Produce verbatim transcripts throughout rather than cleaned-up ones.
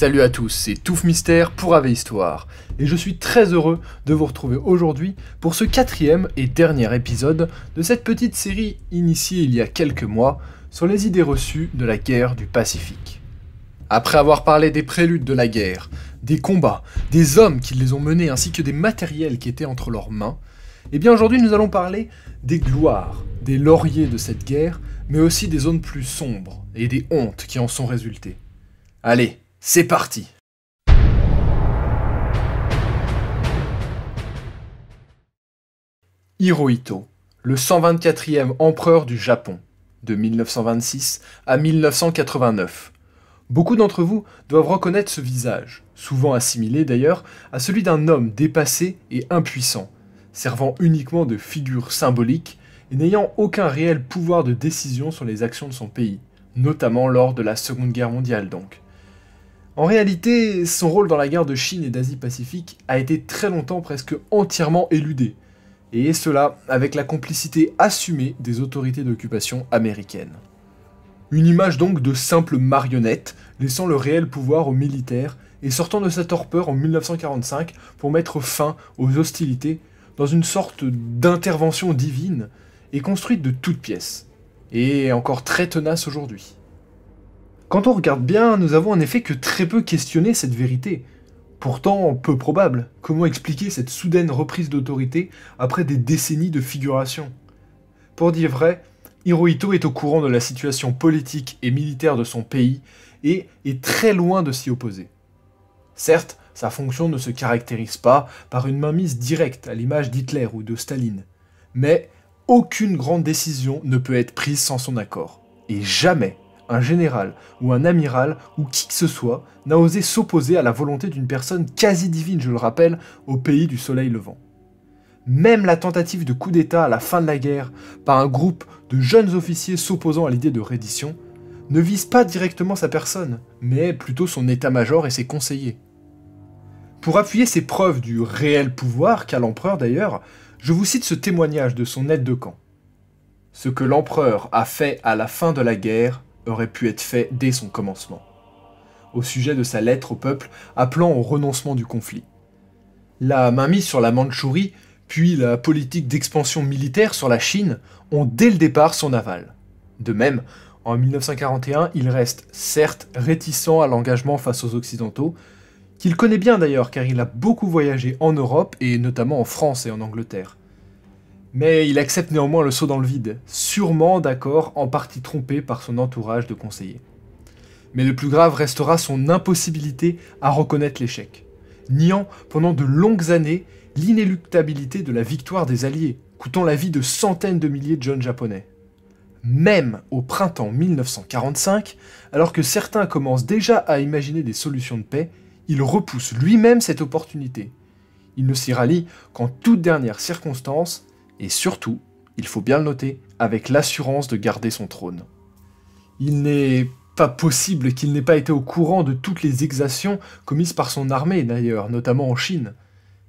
Salut à tous, c'est Touf Mystère pour A V E Histoire, et je suis très heureux de vous retrouver aujourd'hui pour ce quatrième et dernier épisode de cette petite série initiée il y a quelques mois sur les idées reçues de la guerre du Pacifique. Après avoir parlé des préludes de la guerre, des combats, des hommes qui les ont menés ainsi que des matériels qui étaient entre leurs mains, eh bien aujourd'hui nous allons parler des gloires, des lauriers de cette guerre, mais aussi des zones plus sombres et des hontes qui en sont résultées. Allez, c'est parti! Hirohito, le cent vingt-quatrième empereur du Japon, de mille neuf cent vingt-six à mille neuf cent quatre-vingt-neuf. Beaucoup d'entre vous doivent reconnaître ce visage, souvent assimilé d'ailleurs à celui d'un homme dépassé et impuissant, servant uniquement de figure symbolique et n'ayant aucun réel pouvoir de décision sur les actions de son pays, notamment lors de la Seconde Guerre mondiale donc. En réalité, son rôle dans la guerre de Chine et d'Asie-Pacifique a été très longtemps presque entièrement éludé, et cela avec la complicité assumée des autorités d'occupation américaines. Une image donc de simple marionnette, laissant le réel pouvoir aux militaires et sortant de sa torpeur en mille neuf cent quarante-cinq pour mettre fin aux hostilités dans une sorte d'intervention divine et construite de toutes pièces, et encore très tenace aujourd'hui. Quand on regarde bien, nous avons en effet que très peu questionné cette vérité. Pourtant, peu probable, comment expliquer cette soudaine reprise d'autorité après des décennies de figuration? Pour dire vrai, Hirohito est au courant de la situation politique et militaire de son pays et est très loin de s'y opposer. Certes, sa fonction ne se caractérise pas par une mainmise directe à l'image d'Hitler ou de Staline, mais aucune grande décision ne peut être prise sans son accord, et jamais un général ou un amiral ou qui que ce soit n'a osé s'opposer à la volonté d'une personne quasi divine, je le rappelle, au pays du soleil levant. Même la tentative de coup d'état à la fin de la guerre par un groupe de jeunes officiers s'opposant à l'idée de reddition ne vise pas directement sa personne, mais plutôt son état-major et ses conseillers. Pour appuyer ces preuves du réel pouvoir qu'a l'empereur d'ailleurs, je vous cite ce témoignage de son aide de camp. « Ce que l'empereur a fait à la fin de la guerre aurait pu être fait dès son commencement », au sujet de sa lettre au peuple appelant au renoncement du conflit. La mainmise sur la Mandchourie, puis la politique d'expansion militaire sur la Chine, ont dès le départ son aval. De même, en mille neuf cent quarante et un, il reste certes réticent à l'engagement face aux Occidentaux, qu'il connaît bien d'ailleurs car il a beaucoup voyagé en Europe et notamment en France et en Angleterre. Mais il accepte néanmoins le saut dans le vide, sûrement d'accord en partie trompé par son entourage de conseillers. Mais le plus grave restera son impossibilité à reconnaître l'échec, niant pendant de longues années l'inéluctabilité de la victoire des Alliés, coûtant la vie de centaines de milliers de jeunes japonais. Même au printemps mille neuf cent quarante-cinq, alors que certains commencent déjà à imaginer des solutions de paix, il repousse lui-même cette opportunité. Il ne s'y rallie qu'en toute dernière circonstance, et surtout, il faut bien le noter, avec l'assurance de garder son trône. Il n'est pas possible qu'il n'ait pas été au courant de toutes les exactions commises par son armée d'ailleurs, notamment en Chine.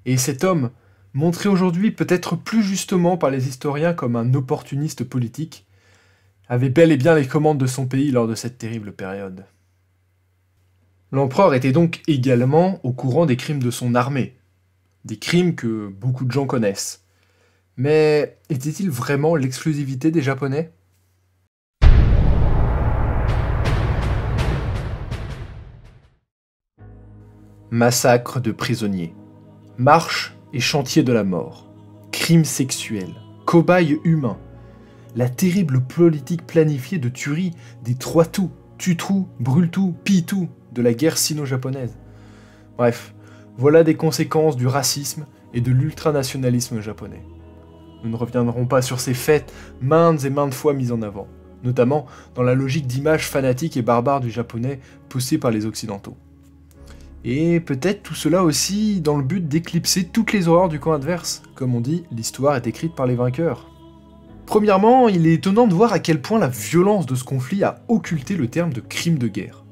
Et cet homme, montré aujourd'hui peut-être plus justement par les historiens comme un opportuniste politique, avait bel et bien les commandes de son pays lors de cette terrible période. L'empereur était donc également au courant des crimes de son armée, des crimes que beaucoup de gens connaissent. Mais était-il vraiment l'exclusivité des Japonais? Massacre de prisonniers, marche et chantier de la mort, crimes sexuels, cobayes humains, la terrible politique planifiée de tuerie des trois tout, tue-tout, brûle-tout, pille-tout de la guerre sino-japonaise. Bref, voilà des conséquences du racisme et de l'ultranationalisme japonais. Nous ne reviendrons pas sur ces faits maintes et maintes fois mises en avant, notamment dans la logique d'images fanatiques et barbares du japonais poussée par les occidentaux. Et peut-être tout cela aussi dans le but d'éclipser toutes les horreurs du camp adverse. Comme on dit, l'histoire est écrite par les vainqueurs. Premièrement, il est étonnant de voir à quel point la violence de ce conflit a occulté le terme de crime de guerre.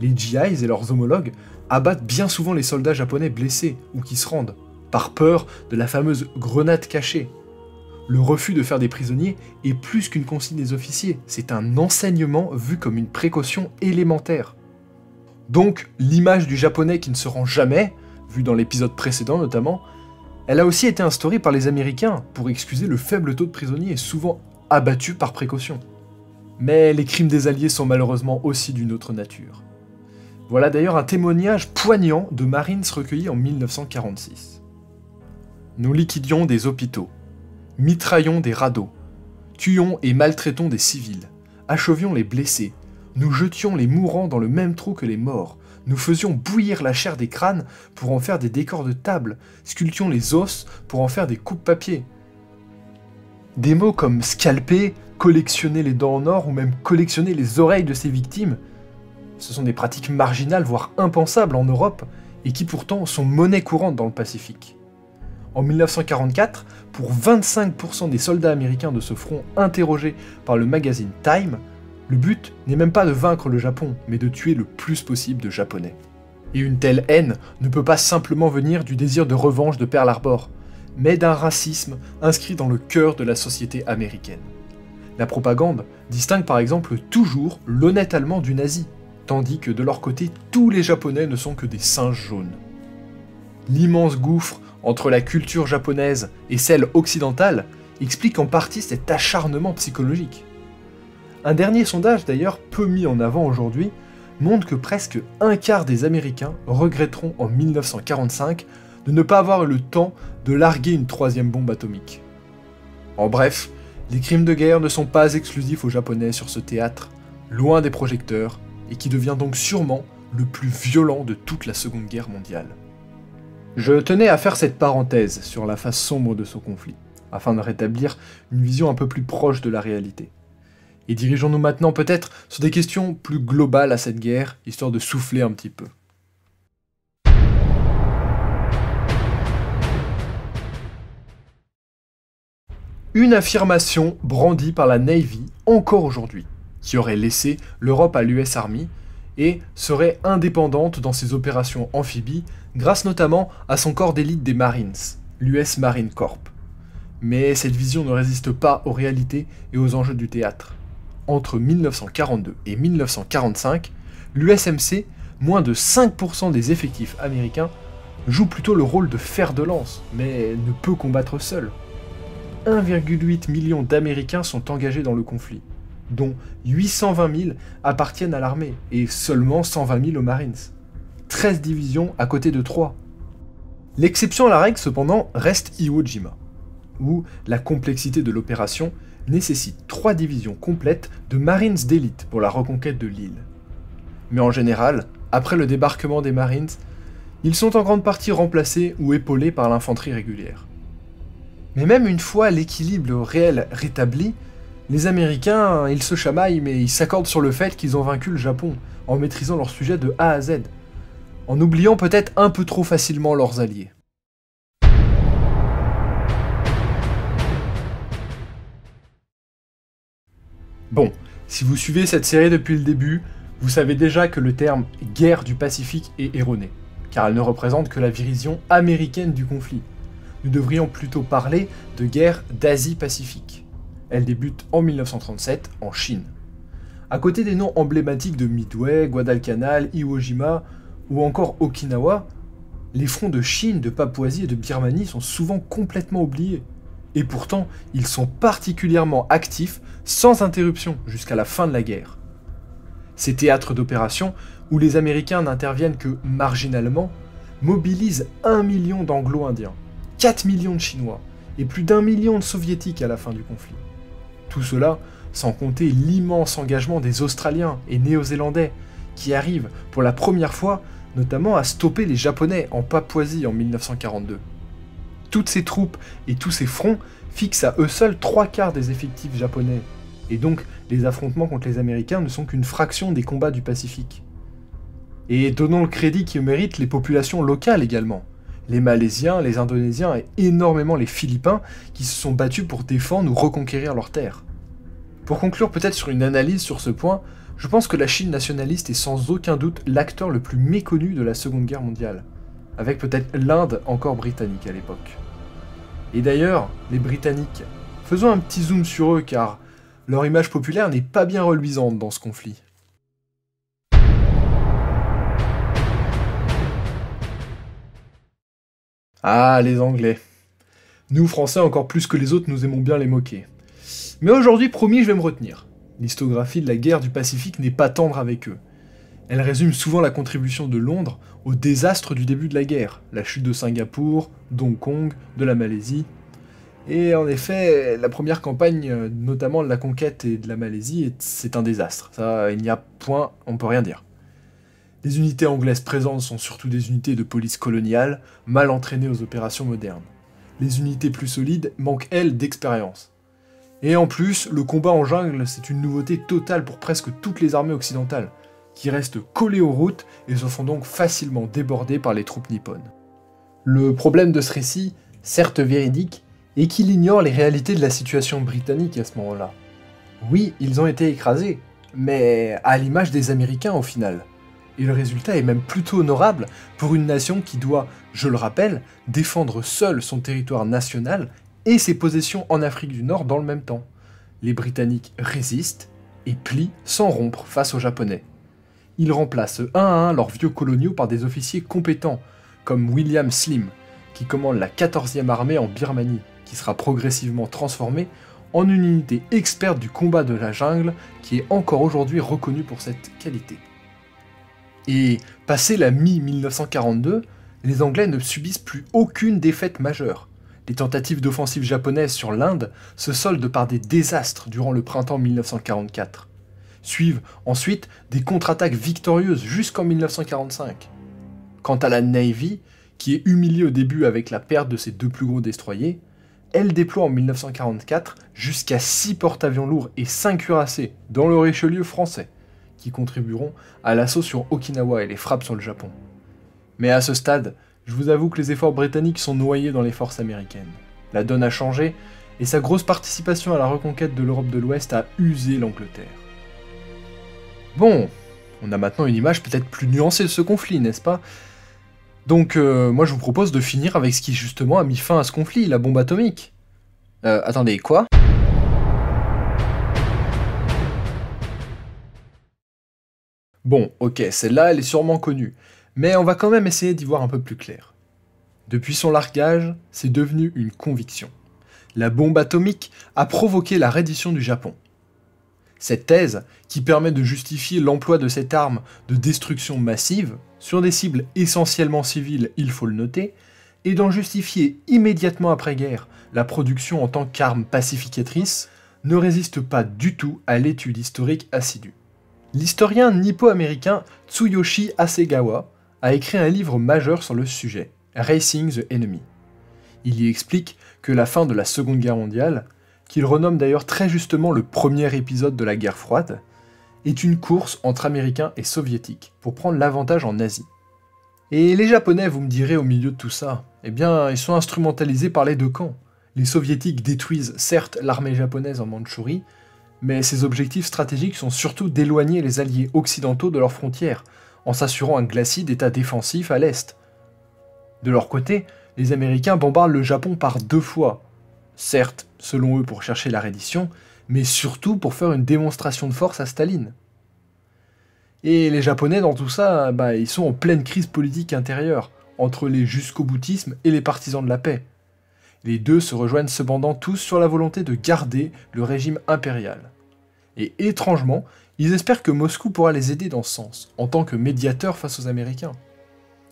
Les G Is et leurs homologues abattent bien souvent les soldats japonais blessés ou qui se rendent, par peur de la fameuse grenade cachée. Le refus de faire des prisonniers est plus qu'une consigne des officiers, c'est un enseignement vu comme une précaution élémentaire. Donc l'image du japonais qui ne se rend jamais, vue dans l'épisode précédent notamment, elle a aussi été instaurée par les Américains pour excuser le faible taux de prisonniers souvent abattus par précaution. Mais les crimes des Alliés sont malheureusement aussi d'une autre nature. Voilà d'ailleurs un témoignage poignant de Marines recueillis en mille neuf cent quarante-six. Nous liquidions des hôpitaux, mitraillons des radeaux, tuions et maltraitons des civils, achevions les blessés, nous jetions les mourants dans le même trou que les morts, nous faisions bouillir la chair des crânes pour en faire des décors de table, sculptions les os pour en faire des coupes-papiers. Des mots comme scalper, collectionner les dents en or ou même collectionner les oreilles de ses victimes, ce sont des pratiques marginales voire impensables en Europe et qui pourtant sont monnaie courante dans le Pacifique. En mille neuf cent quarante-quatre, pour vingt-cinq pour cent des soldats américains de ce front interrogés par le magazine Time, le but n'est même pas de vaincre le Japon, mais de tuer le plus possible de Japonais. Et une telle haine ne peut pas simplement venir du désir de revanche de Pearl Harbor, mais d'un racisme inscrit dans le cœur de la société américaine. La propagande distingue par exemple toujours l'honnête Allemand du nazi, tandis que de leur côté, tous les Japonais ne sont que des singes jaunes. L'immense gouffre entre la culture japonaise et celle occidentale explique en partie cet acharnement psychologique. Un dernier sondage d'ailleurs, peu mis en avant aujourd'hui, montre que presque un quart des Américains regretteront en mille neuf cent quarante-cinq de ne pas avoir eu le temps de larguer une troisième bombe atomique. En bref, les crimes de guerre ne sont pas exclusifs aux Japonais sur ce théâtre, loin des projecteurs, et qui devient donc sûrement le plus violent de toute la Seconde Guerre mondiale. Je tenais à faire cette parenthèse sur la face sombre de ce conflit, afin de rétablir une vision un peu plus proche de la réalité. Et dirigeons-nous maintenant peut-être sur des questions plus globales à cette guerre, histoire de souffler un petit peu. Une affirmation brandie par la Navy encore aujourd'hui, qui aurait laissé l'Europe à l'U S Army et serait indépendante dans ses opérations amphibies grâce notamment à son corps d'élite des Marines, l'U S Marine Corps. Mais cette vision ne résiste pas aux réalités et aux enjeux du théâtre. Entre mille neuf cent quarante-deux et mille neuf cent quarante-cinq, l'U S M C, moins de cinq pour cent des effectifs américains, joue plutôt le rôle de fer de lance, mais ne peut combattre seul. un virgule huit million d'Américains sont engagés dans le conflit, dont huit cent vingt mille appartiennent à l'armée et seulement cent vingt mille aux Marines. treize divisions à côté de trois. L'exception à la règle cependant reste Iwo Jima, où la complexité de l'opération nécessite trois divisions complètes de Marines d'élite pour la reconquête de l'île. Mais en général, après le débarquement des Marines, ils sont en grande partie remplacés ou épaulés par l'infanterie régulière. Mais même une fois l'équilibre réel rétabli, les Américains, ils se chamaillent, mais ils s'accordent sur le fait qu'ils ont vaincu le Japon, en maîtrisant leur sujet de A à Z, en oubliant peut-être un peu trop facilement leurs alliés. Bon, si vous suivez cette série depuis le début, vous savez déjà que le terme « guerre du Pacifique » est erroné, car elle ne représente que la vision américaine du conflit. Nous devrions plutôt parler de guerre d'Asie-Pacifique. Elle débute en mille neuf cent trente-sept en Chine. À côté des noms emblématiques de Midway, Guadalcanal, Iwo Jima ou encore Okinawa, les fronts de Chine, de Papouasie et de Birmanie sont souvent complètement oubliés. Et pourtant, ils sont particulièrement actifs sans interruption jusqu'à la fin de la guerre. Ces théâtres d'opération, où les Américains n'interviennent que marginalement, mobilisent un million d'Anglo-Indiens, quatre millions de Chinois et plus d'un million de Soviétiques à la fin du conflit. Tout cela sans compter l'immense engagement des Australiens et Néo-Zélandais qui arrivent pour la première fois notamment à stopper les Japonais en Papouasie en mille neuf cent quarante-deux. Toutes ces troupes et tous ces fronts fixent à eux seuls trois quarts des effectifs japonais, et donc les affrontements contre les Américains ne sont qu'une fraction des combats du Pacifique. Et donnons le crédit qui méritent les populations locales également. Les Malaisiens, les Indonésiens et énormément les Philippins qui se sont battus pour défendre ou reconquérir leurs terres. Pour conclure peut-être sur une analyse sur ce point, je pense que la Chine nationaliste est sans aucun doute l'acteur le plus méconnu de la Seconde Guerre mondiale, avec peut-être l'Inde encore britannique à l'époque. Et d'ailleurs, les Britanniques, faisons un petit zoom sur eux car leur image populaire n'est pas bien reluisante dans ce conflit. Ah, les Anglais. Nous, Français, encore plus que les autres, nous aimons bien les moquer. Mais aujourd'hui, promis, je vais me retenir. L'historiographie de la guerre du Pacifique n'est pas tendre avec eux. Elle résume souvent la contribution de Londres au désastre du début de la guerre, la chute de Singapour, d'Hong Kong, de la Malaisie. Et en effet, la première campagne, notamment de la conquête et de la Malaisie, c'est un désastre. Ça, il n'y a point, on peut rien dire. Les unités anglaises présentes sont surtout des unités de police coloniale, mal entraînées aux opérations modernes. Les unités plus solides manquent, elles, d'expérience. Et en plus, le combat en jungle, c'est une nouveauté totale pour presque toutes les armées occidentales, qui restent collées aux routes et se font donc facilement débordées par les troupes nippones. Le problème de ce récit, certes véridique, est qu'il ignore les réalités de la situation britannique à ce moment-là. Oui, ils ont été écrasés, mais à l'image des Américains au final. Et le résultat est même plutôt honorable pour une nation qui doit, je le rappelle, défendre seule son territoire national et ses possessions en Afrique du Nord dans le même temps. Les Britanniques résistent et plient sans rompre face aux Japonais. Ils remplacent un à un leurs vieux coloniaux par des officiers compétents, comme William Slim, qui commande la quatorzième armée en Birmanie, qui sera progressivement transformée en une unité experte du combat de la jungle qui est encore aujourd'hui reconnue pour cette qualité. Et passé la mi mille neuf cent quarante-deux, les Anglais ne subissent plus aucune défaite majeure. Les tentatives d'offensive japonaises sur l'Inde se soldent par des désastres durant le printemps mille neuf cent quarante-quatre. Suivent ensuite des contre-attaques victorieuses jusqu'en mille neuf cent quarante-cinq. Quant à la Navy, qui est humiliée au début avec la perte de ses deux plus gros destroyers, elle déploie en mille neuf cent quarante-quatre jusqu'à six porte-avions lourds et cinq cuirassés dans le Richelieu français, qui contribueront à l'assaut sur Okinawa et les frappes sur le Japon. Mais à ce stade, je vous avoue que les efforts britanniques sont noyés dans les forces américaines. La donne a changé, et sa grosse participation à la reconquête de l'Europe de l'Ouest a usé l'Angleterre. Bon, on a maintenant une image peut-être plus nuancée de ce conflit, n'est-ce pas? Donc euh, moi je vous propose de finir avec ce qui justement a mis fin à ce conflit, la bombe atomique. Euh, attendez, quoi ? Bon, ok, celle-là, elle est sûrement connue, mais on va quand même essayer d'y voir un peu plus clair. Depuis son largage, c'est devenu une conviction. La bombe atomique a provoqué la reddition du Japon. Cette thèse, qui permet de justifier l'emploi de cette arme de destruction massive, sur des cibles essentiellement civiles, il faut le noter, et d'en justifier immédiatement après-guerre la production en tant qu'arme pacificatrice, ne résiste pas du tout à l'étude historique assidue. L'historien nippo-américain Tsuyoshi Hasegawa a écrit un livre majeur sur le sujet, Racing the Enemy. Il y explique que la fin de la Seconde Guerre mondiale, qu'il renomme d'ailleurs très justement le premier épisode de la guerre froide, est une course entre Américains et Soviétiques pour prendre l'avantage en Asie. Et les Japonais, vous me direz au milieu de tout ça, eh bien ils sont instrumentalisés par les deux camps. Les Soviétiques détruisent certes l'armée japonaise en Mandchourie, mais ses objectifs stratégiques sont surtout d'éloigner les alliés occidentaux de leurs frontières, en s'assurant un glacis d'état défensif à l'est. De leur côté, les Américains bombardent le Japon par deux fois, certes selon eux pour chercher la reddition, mais surtout pour faire une démonstration de force à Staline. Et les Japonais dans tout ça, bah, ils sont en pleine crise politique intérieure, entre les jusqu'au-boutisme et les partisans de la paix. Les deux se rejoignent cependant tous sur la volonté de garder le régime impérial. Et étrangement, ils espèrent que Moscou pourra les aider dans ce sens, en tant que médiateur face aux Américains.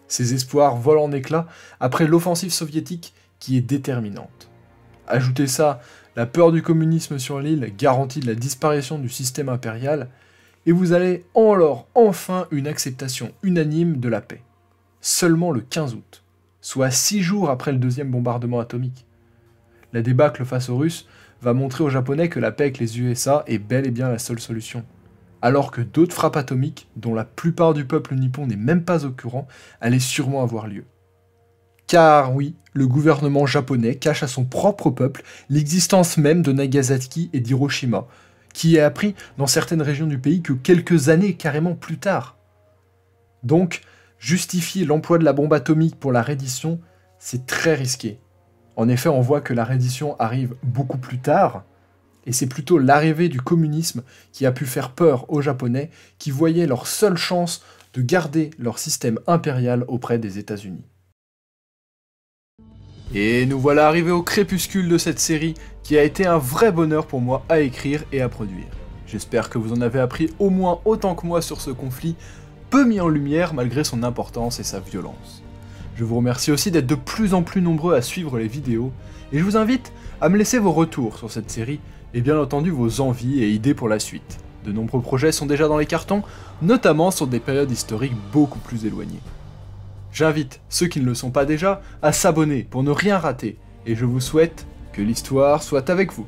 Ces espoirs volent en éclats après l'offensive soviétique qui est déterminante. Ajoutez ça, la peur du communisme sur l'île garantit la disparition du système impérial, et vous allez alors enfin une acceptation unanime de la paix. Seulement le quinze août. Soit six jours après le deuxième bombardement atomique. La débâcle face aux Russes va montrer aux Japonais que la paix avec les U S A est bel et bien la seule solution, alors que d'autres frappes atomiques, dont la plupart du peuple nippon n'est même pas au courant, allaient sûrement avoir lieu. Car oui, le gouvernement japonais cache à son propre peuple l'existence même de Nagasaki et d'Hiroshima, qui est appris dans certaines régions du pays que quelques années carrément plus tard. Donc, justifier l'emploi de la bombe atomique pour la reddition, c'est très risqué. En effet, on voit que la reddition arrive beaucoup plus tard, et c'est plutôt l'arrivée du communisme qui a pu faire peur aux Japonais, qui voyaient leur seule chance de garder leur système impérial auprès des États-Unis. Et nous voilà arrivés au crépuscule de cette série qui a été un vrai bonheur pour moi à écrire et à produire. J'espère que vous en avez appris au moins autant que moi sur ce conflit, peu mis en lumière malgré son importance et sa violence. Je vous remercie aussi d'être de plus en plus nombreux à suivre les vidéos, et je vous invite à me laisser vos retours sur cette série, et bien entendu vos envies et idées pour la suite. De nombreux projets sont déjà dans les cartons, notamment sur des périodes historiques beaucoup plus éloignées. J'invite ceux qui ne le sont pas déjà à s'abonner pour ne rien rater, et je vous souhaite que l'histoire soit avec vous.